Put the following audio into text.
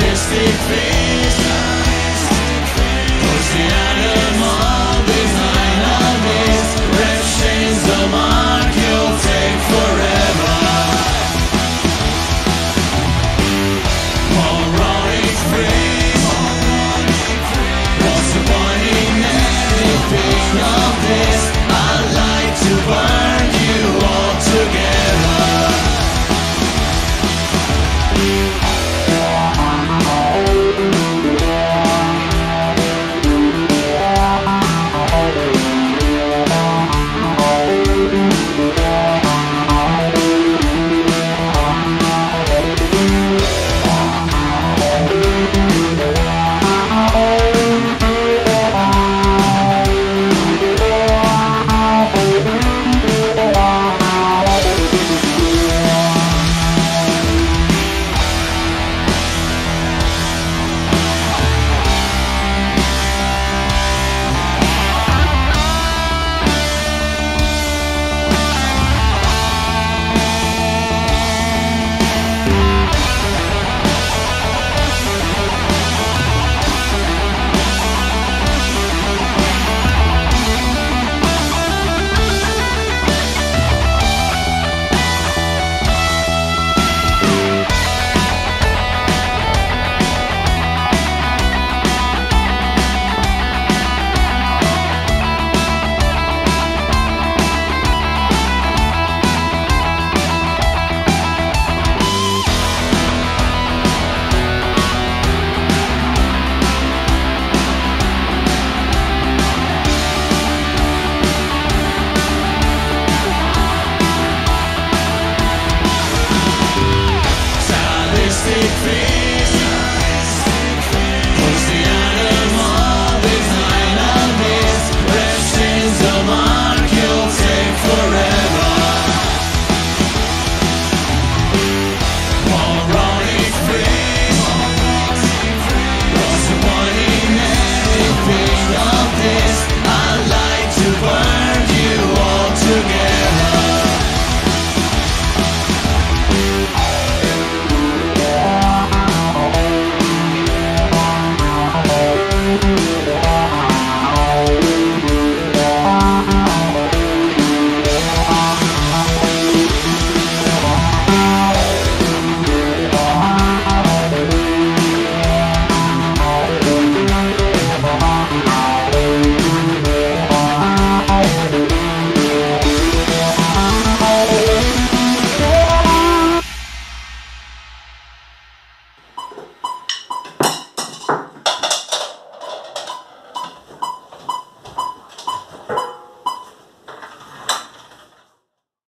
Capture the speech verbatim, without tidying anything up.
Sadistic beast, push the animal.